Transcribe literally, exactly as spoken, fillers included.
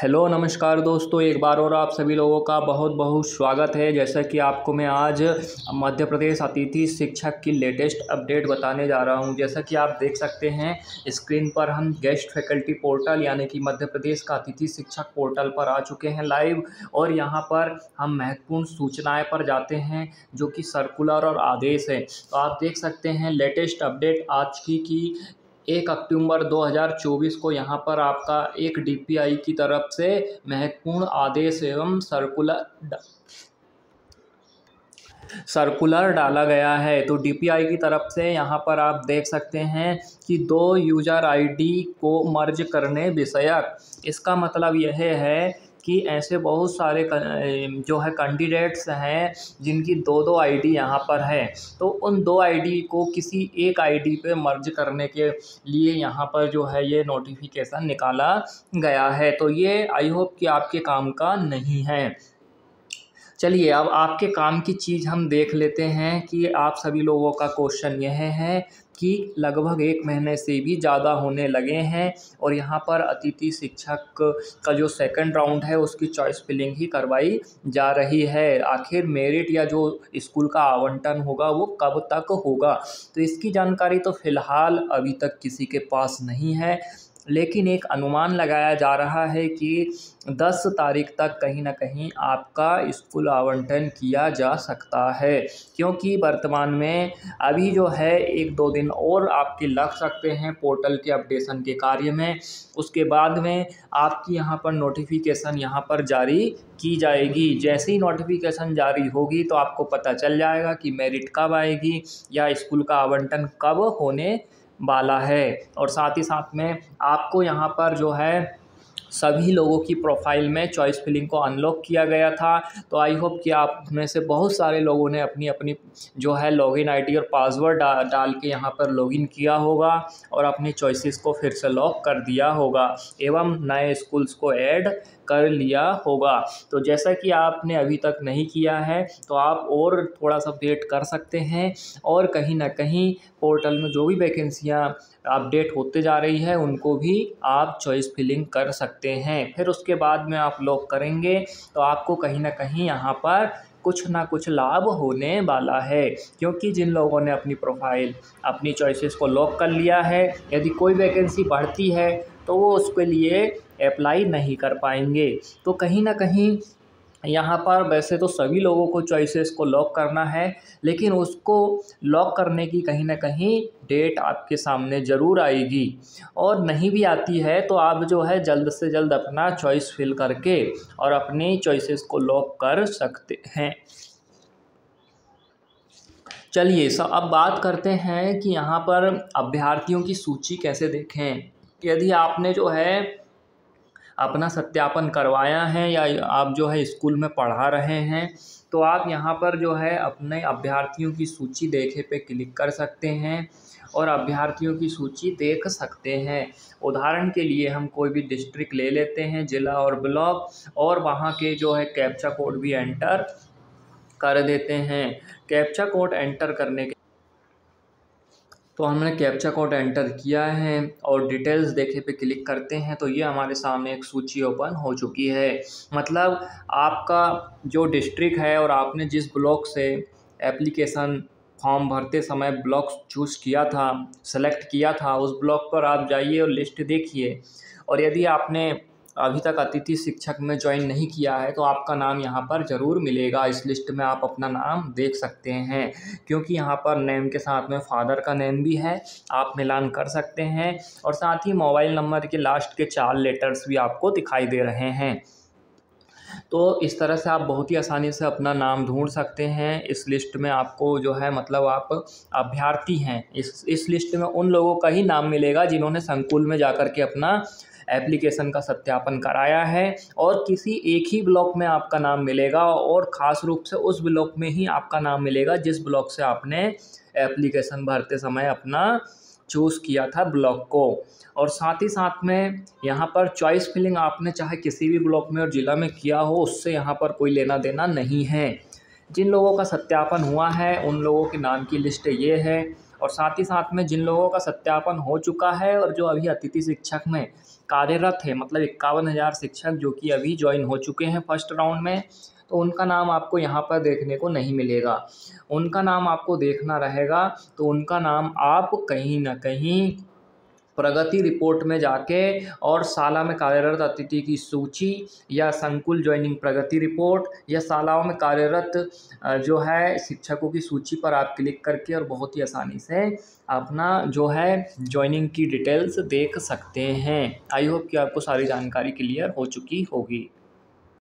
Hello नमस्कार दोस्तों, एक बार और आप सभी लोगों का बहुत बहुत स्वागत है। जैसा कि आपको मैं आज मध्य प्रदेश अतिथि शिक्षक की लेटेस्ट अपडेट बताने जा रहा हूं। जैसा कि आप देख सकते हैं स्क्रीन पर, हम गेस्ट फैकल्टी पोर्टल यानी कि मध्य प्रदेश का अतिथि शिक्षक पोर्टल पर आ चुके हैं लाइव, और यहां पर हम महत्वपूर्ण सूचनाएँ पर जाते हैं जो कि सर्कुलर और आदेश है। तो आप देख सकते हैं लेटेस्ट अपडेट आज की कि एक अक्टूबर दो हज़ार चौबीस को यहाँ पर आपका एक डी पी आई की तरफ से महत्वपूर्ण आदेश एवं सर्कुलर सर्कुलर डाला गया है। तो डी पी आई की तरफ से यहाँ पर आप देख सकते हैं कि दो यूजर आई डी को मर्ज करने विषयक, इसका मतलब यह है कि ऐसे बहुत सारे जो है कैंडिडेट्स हैं जिनकी दो दो आईडी यहाँ पर है, तो उन दो आईडी को किसी एक आईडी पे मर्ज करने के लिए यहाँ पर जो है ये नोटिफिकेशन निकाला गया है। तो ये आई होप कि आपके काम का नहीं है। चलिए अब आपके काम की चीज़ हम देख लेते हैं कि आप सभी लोगों का क्वेश्चन यह है कि लगभग एक महीने से भी ज़्यादा होने लगे हैं और यहाँ पर अतिथि शिक्षक का जो सेकंड राउंड है उसकी चॉइस फिलिंग ही करवाई जा रही है। आखिर मेरिट या जो स्कूल का आवंटन होगा वो कब तक होगा, तो इसकी जानकारी तो फ़िलहाल अभी तक किसी के पास नहीं है, लेकिन एक अनुमान लगाया जा रहा है कि दस तारीख तक कहीं ना कहीं आपका स्कूल आवंटन किया जा सकता है, क्योंकि वर्तमान में अभी जो है एक दो दिन और आपके लग सकते हैं पोर्टल के अपडेशन के कार्य में। उसके बाद में आपकी यहां पर नोटिफिकेशन यहां पर जारी की जाएगी। जैसे ही नोटिफिकेशन जारी होगी तो आपको पता चल जाएगा कि मेरिट कब आएगी या स्कूल का आवंटन कब होने वाला है। और साथ ही साथ में आपको यहाँ पर जो है सभी लोगों की प्रोफाइल में चॉइस फिलिंग को अनलॉक किया गया था, तो आई होप कि आप में से बहुत सारे लोगों ने अपनी अपनी जो है लॉगिन आईडी और पासवर्ड डा, डाल के यहाँ पर लॉगिन किया होगा और अपनी चॉइसेस को फिर से लॉक कर दिया होगा एवं नए स्कूल्स को ऐड कर लिया होगा। तो जैसा कि आपने अभी तक नहीं किया है तो आप और थोड़ा सा वेट कर सकते हैं, और कहीं ना कहीं पोर्टल में जो भी वैकेंसियाँ अपडेट होते जा रही है उनको भी आप चॉइस फिलिंग कर सकते हैं। फिर उसके बाद में आप लॉक करेंगे तो आपको कहीं ना कहीं यहाँ पर कुछ ना कुछ लाभ होने वाला है, क्योंकि जिन लोगों ने अपनी प्रोफाइल अपनी चॉइसेस को लॉक कर लिया है, यदि कोई वैकेंसी बढ़ती है तो वो उसके लिए अप्लाई नहीं कर पाएंगे। तो कहीं ना कहीं यहाँ पर वैसे तो सभी लोगों को चॉइसेस को लॉक करना है, लेकिन उसको लॉक करने की कहीं ना कहीं डेट आपके सामने ज़रूर आएगी, और नहीं भी आती है तो आप जो है जल्द से जल्द अपना चॉइस फिल करके और अपनी चॉइसेस को लॉक कर सकते हैं। चलिए सर, अब बात करते हैं कि यहाँ पर अभ्यर्थियों की सूची कैसे देखें। यदि आपने जो है अपना सत्यापन करवाया है या आप जो है स्कूल में पढ़ा रहे हैं, तो आप यहाँ पर जो है अपने अभ्यर्थियों की सूची देखे पे क्लिक कर सकते हैं और अभ्यर्थियों की सूची देख सकते हैं। उदाहरण के लिए हम कोई भी डिस्ट्रिक्ट ले लेते हैं, ज़िला और ब्लॉक, और वहाँ के जो है कैप्चा कोड भी एंटर कर देते हैं। कैप्चा कोड एंटर करने के तो हमने कैप्चा कोड एंटर किया है और डिटेल्स देखे पे क्लिक करते हैं तो ये हमारे सामने एक सूची ओपन हो चुकी है। मतलब आपका जो डिस्ट्रिक्ट है और आपने जिस ब्लॉक से एप्लीकेशन फॉर्म भरते समय ब्लॉक चूज़ किया था, सेलेक्ट किया था, उस ब्लॉक पर आप जाइए और लिस्ट देखिए। और यदि आपने अभी तक अतिथि शिक्षक में ज्वाइन नहीं किया है तो आपका नाम यहाँ पर ज़रूर मिलेगा। इस लिस्ट में आप अपना नाम देख सकते हैं, क्योंकि यहाँ पर नेम के साथ में फादर का नेम भी है, आप मिलान कर सकते हैं। और साथ ही मोबाइल नंबर के लास्ट के चार लेटर्स भी आपको दिखाई दे रहे हैं। तो इस तरह से आप बहुत ही आसानी से अपना नाम ढूंढ सकते हैं। इस लिस्ट में आपको जो है मतलब आप अभ्यर्थी हैं, इस इस लिस्ट में उन लोगों का ही नाम मिलेगा जिन्होंने संकुल में जाकर के अपना एप्लीकेशन का सत्यापन कराया है, और किसी एक ही ब्लॉक में आपका नाम मिलेगा और ख़ास रूप से उस ब्लॉक में ही आपका नाम मिलेगा जिस ब्लॉक से आपने एप्लीकेशन भरते समय अपना चूज़ किया था ब्लॉक को। और साथ ही साथ में यहाँ पर चॉइस फिलिंग आपने चाहे किसी भी ब्लॉक में और ज़िला में किया हो, उससे यहाँ पर कोई लेना देना नहीं है। जिन लोगों का सत्यापन हुआ है उन लोगों के नाम की लिस्ट ये है, और साथ ही साथ में जिन लोगों का सत्यापन हो चुका है और जो अभी अतिथि शिक्षक में कार्यरत है, मतलब इक्यावन हज़ार शिक्षक जो कि अभी ज्वाइन हो चुके हैं फर्स्ट राउंड में, तो उनका नाम आपको यहाँ पर देखने को नहीं मिलेगा। उनका नाम आपको देखना रहेगा, तो उनका नाम आप कहीं ना कहीं प्रगति रिपोर्ट में जाके और शाला में कार्यरत अतिथि की सूची या संकुल ज्वाइनिंग प्रगति रिपोर्ट या शालाओं में कार्यरत जो है शिक्षकों की सूची पर आप क्लिक करके और बहुत ही आसानी से अपना जो है ज्वाइनिंग की डिटेल्स देख सकते हैं। आई होप कि आपको सारी जानकारी क्लियर हो चुकी होगी।